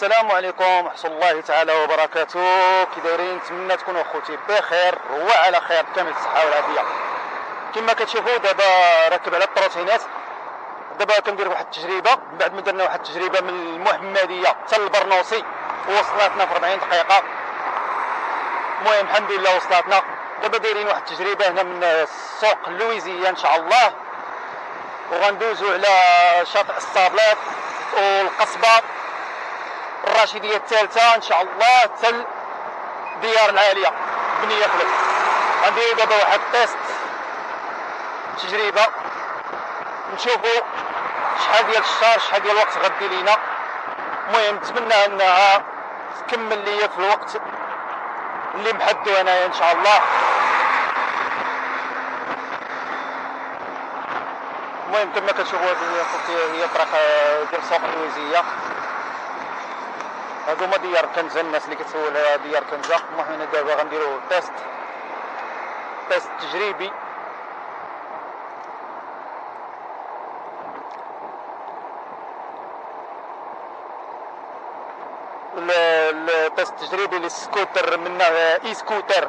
السلام عليكم ورحمه الله تعالى وبركاته. كي دايرين؟ نتمنى تكونوا اخوتي بخير وعلى خير كامل الصحه والعافيه. كما كتشوفوا دابا راكب على البروتينات. دابا كندير واحد التجربه من بعد ما درنا واحد التجربه من المحمديه حتى البرنوصي وصلتنا في 40 دقيقه. المهم الحمد لله وصلتنا. دابا دايرين واحد التجربه هنا من سوق اللويزية ان شاء الله، وغندوزو على شاطئ الصابليت والقصبه الراشدية الثالثة إن شاء الله تل ديار العالية بني يخلف. غنديرو دابا واحد تيست تجربة نشوفو شحال ديال الشارج شحال ديال الوقت غدي لينا. المهم نتمنى أنها تكمل ليا في الوقت اللي محددو أنايا إن شاء الله. المهم كما كتشوفو هادي هي طريق ديال سوق اللويزية. هادو هما ديار كنزة، الناس اللي كتسول على ديار كنزة. المهم هنا دابا غنديرو تيست تجريبي. التيست التجريبي للسكوتر من اي سكوتر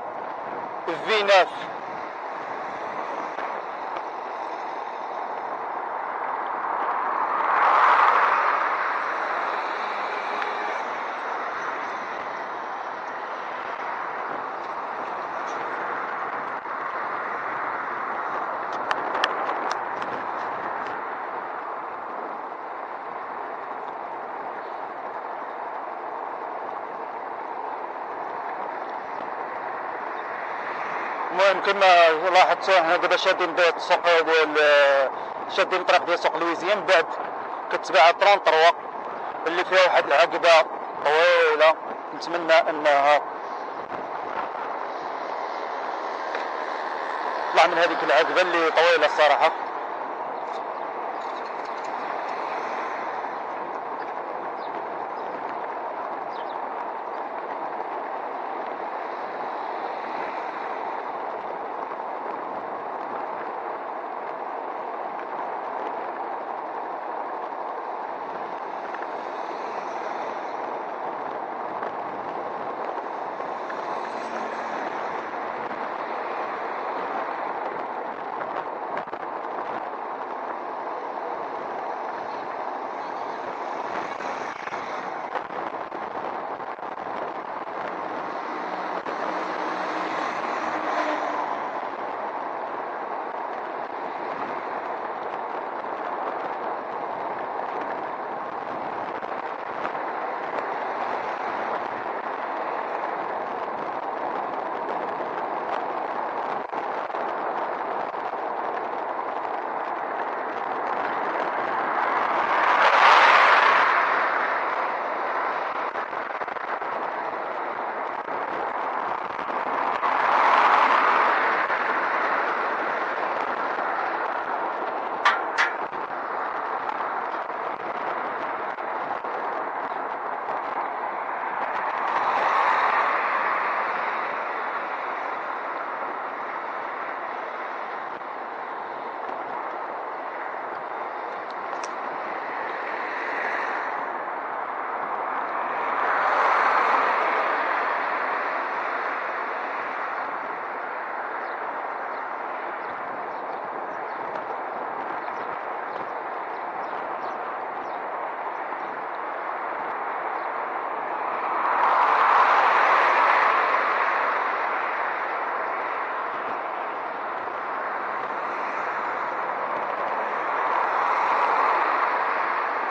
في 9. المهم كما لاحظتوا حنا دابا شادين السوق ديال شادين الطريق ديال سوق اللويزية، من بعد كتباع 33 اللي فيها واحد العقبه طويله. نتمنى انها طلع من هذيك العقبه اللي طويله الصراحه.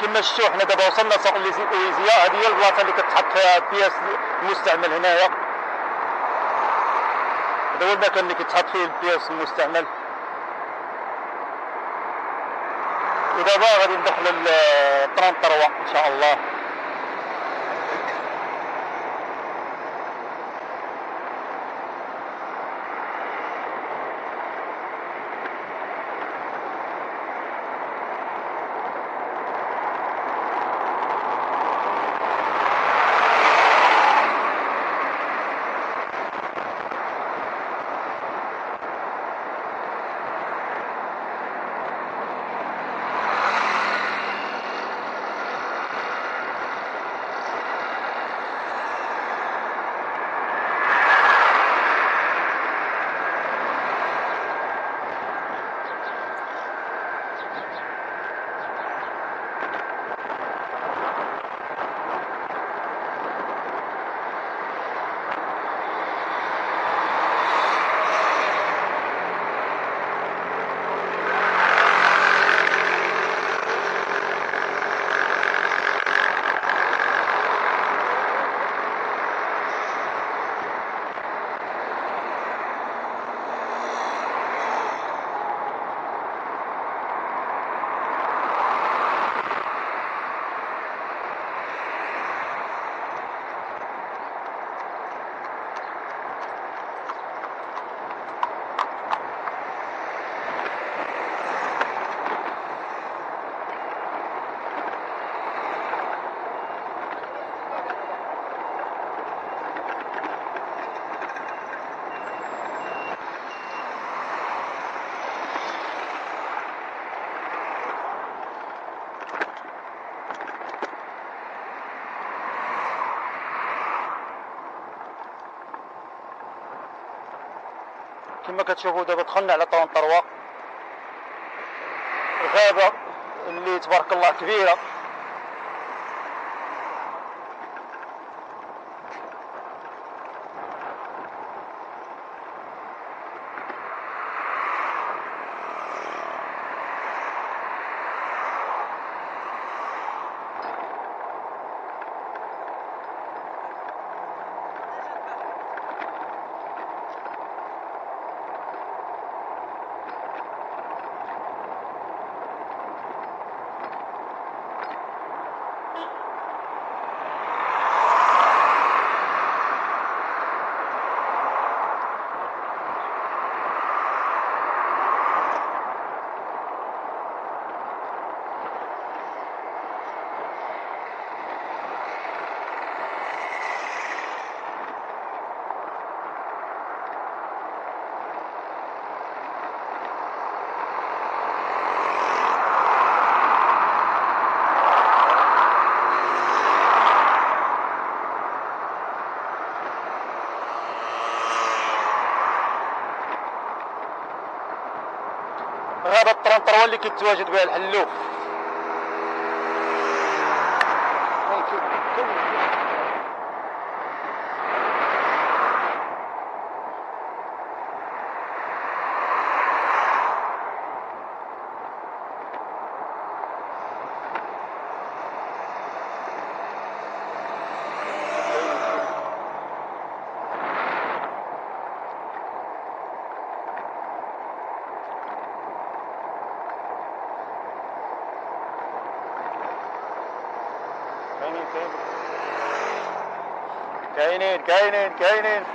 كما شفتوا حنا دابا وصلنا لسوق اللويزية. هذه هي البلاصه اللي كتحط فيها البياس المستعمل هنايا. هذا هو المكان اللي كيتحط فيه البياس المستعمل. ودابا غادي ندخل للطرانطروة ان شاء الله. كما كتشوفوا دابا دخلنا على طون طروة، الغابة اللي تبارك الله كبيرة. غابة الطرنطروة اللي كيتواجد بها الحلوف. كاينين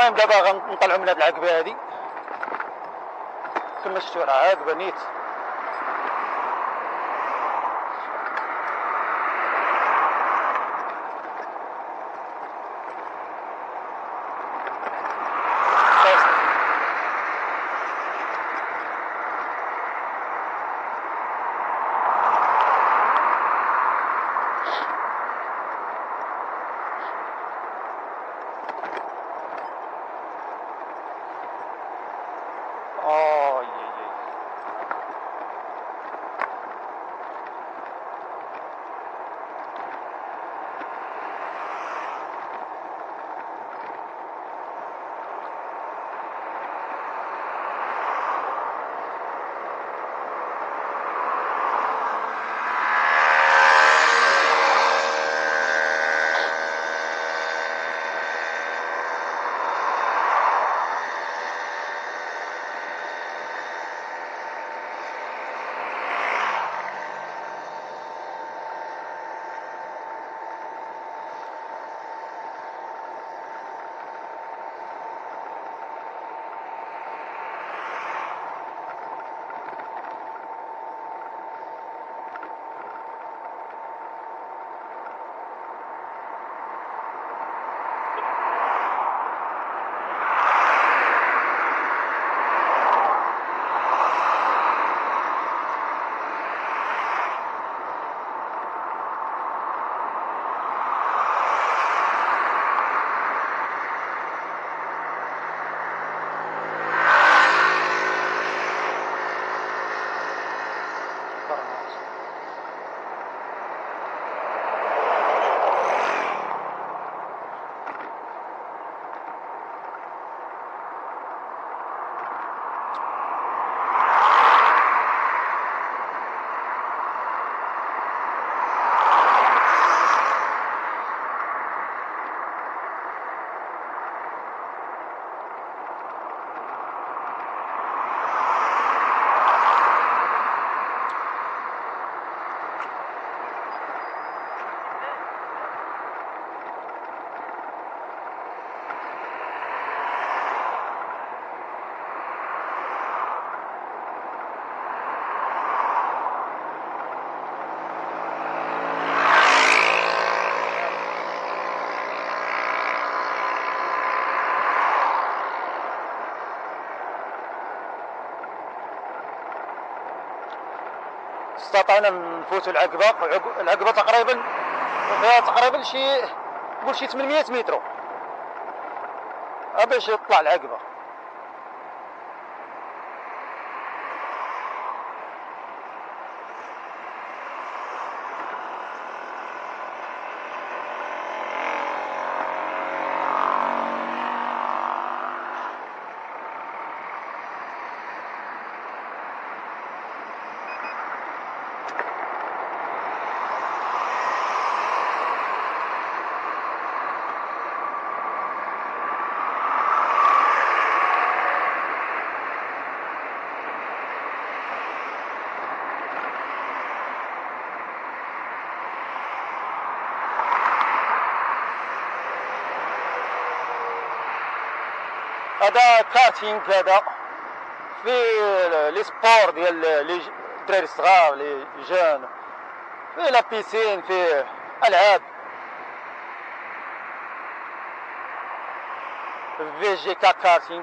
المهم دابا غنطلعوا من هاد العقبه هادي كما شفتوا، راه عاقبه نيت. استطعنا نفوت العقبه تقريبا شي نقول شي 800 متر باش يطلع العقبه. هذا كارتينغ، هذا في لي سبور ديال الدراري الصغار لي جون، في لا بيسين، في العاب في جي كا كارتينغ.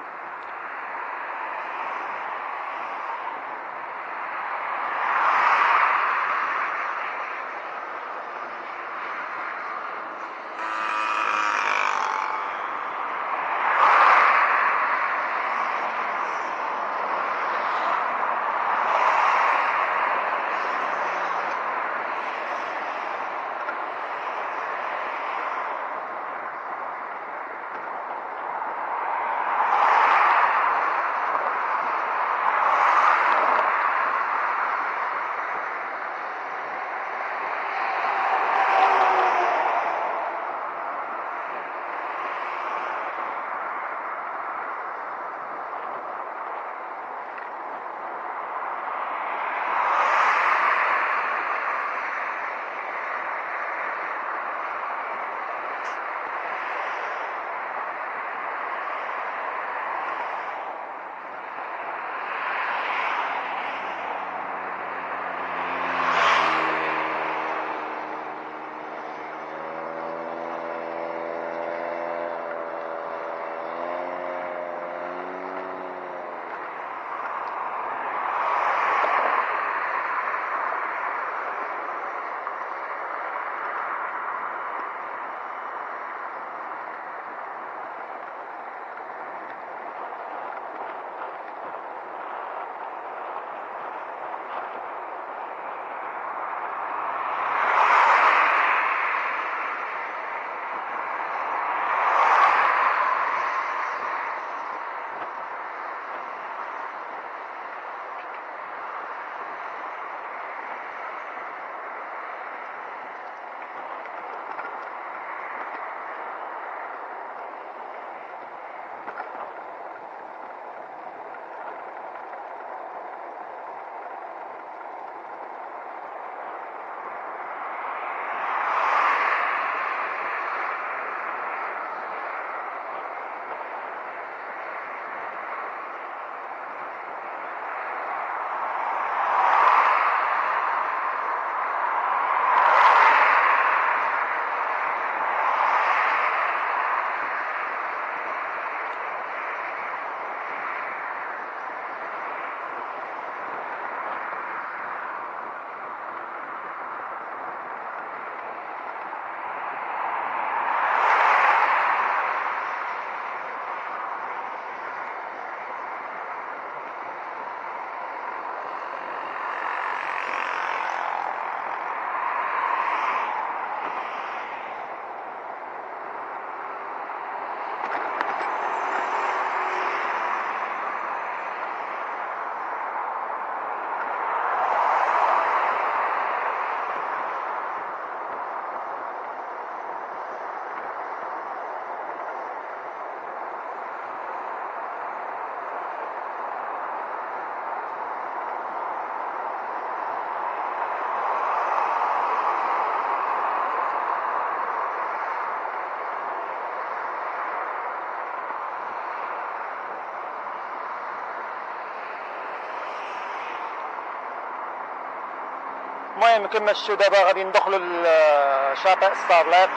المهم كنمشيو دابا غادي ندخلوا لشاطئ الصابليت،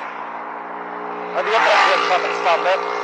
هذه هي الطريق ديال شاطئ الصابليت.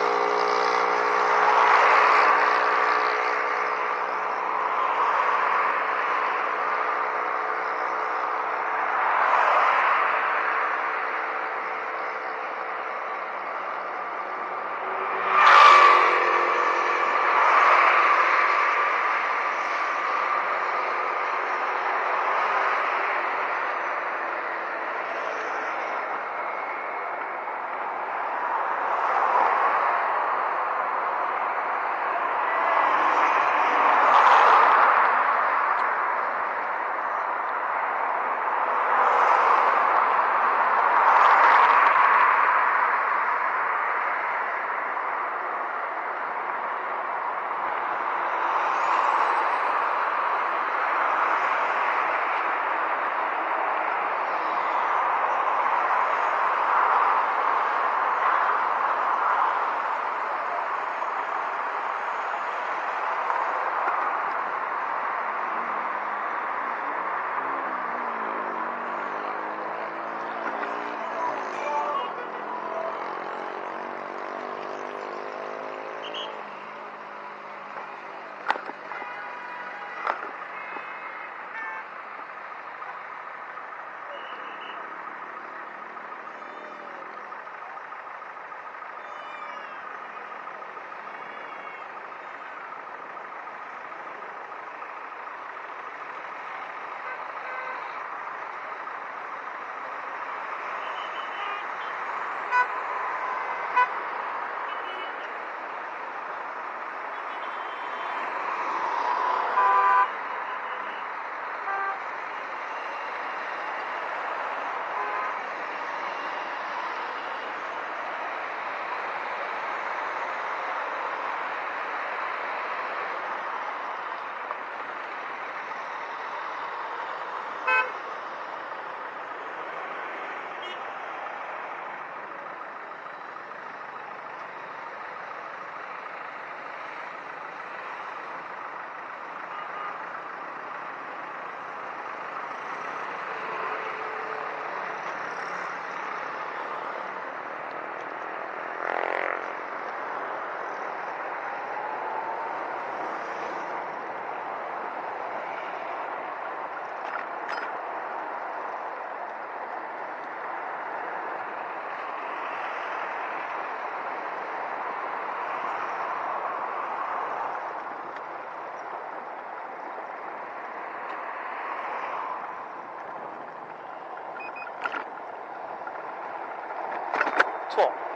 السوق.